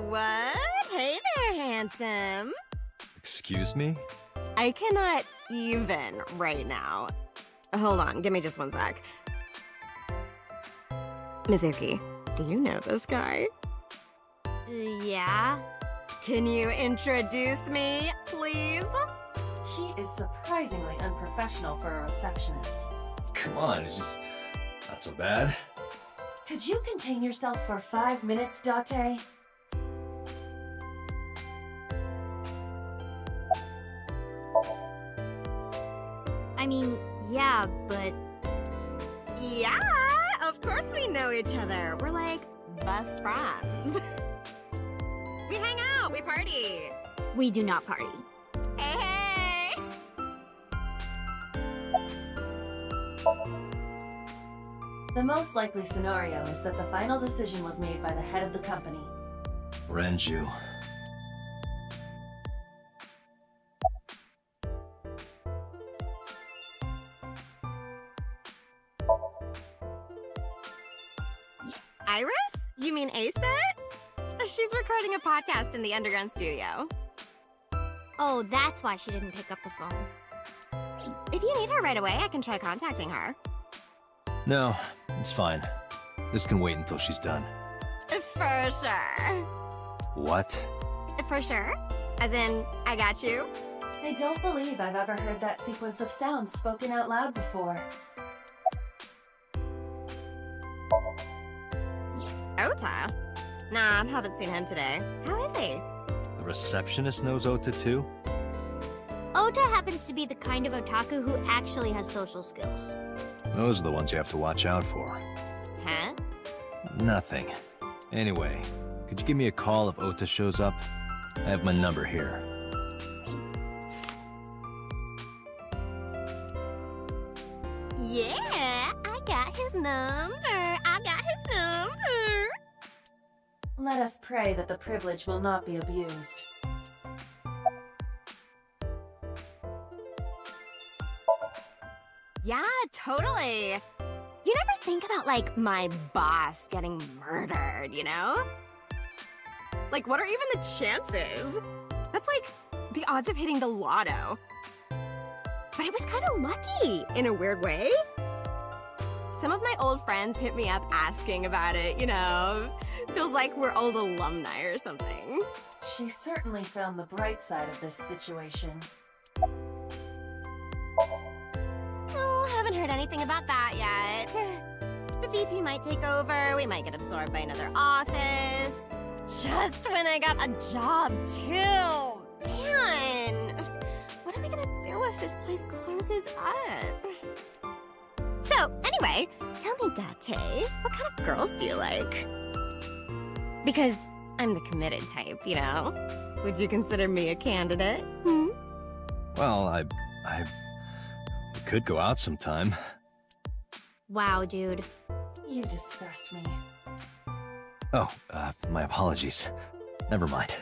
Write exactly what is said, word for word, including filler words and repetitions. what? Hey there, handsome. Excuse me? I cannot even right now. Hold on, give me just one sec. Mizuki, do you know this guy? Yeah? Can you introduce me, please? She is surprisingly unprofessional for a receptionist. Come on, it's just not so bad. Could you contain yourself for five minutes, Date? I mean, yeah, but... Yeah, of course we know each other. We're like best friends. We hang out, we party. We do not party. Hey, hey! The most likely scenario is that the final decision was made by the head of the company. Renju. Iris? You mean A-set? She's recording a podcast in the underground studio. Oh, that's why she didn't pick up the phone. If you need her right away, I can try contacting her. No, it's fine. This can wait until she's done. For sure. What? For sure? As in, I got you? I don't believe I've ever heard that sequence of sounds spoken out loud before. Ota? Nah, I haven't seen him today. How is he? The receptionist knows Ota too? Ota happens to be the kind of otaku who actually has social skills. Those are the ones you have to watch out for. Huh? Nothing. Anyway, could you give me a call if Ota shows up? I have my number here. Yeah, I got his number. I got his number. Let us pray that the privilege will not be abused. Yeah, totally. You never think about, like, my boss getting murdered, you know? Like, what are even the chances? That's like the odds of hitting the lotto. But I was kind of lucky, in a weird way. Some of my old friends hit me up asking about it, you know? Feels like we're old alumni or something. She certainly found the bright side of this situation. Haven't heard anything about that yet. The V P might take over, we might get absorbed by another office. Just when I got a job, too! Man! What am I gonna do if this place closes up? So, anyway, tell me, Date, what kind of girls do you like? Because I'm the committed type, you know? Would you consider me a candidate? Hmm? Well, I... I... could go out sometime. Wow, dude. You disgust me. Oh, uh, my apologies. Never mind.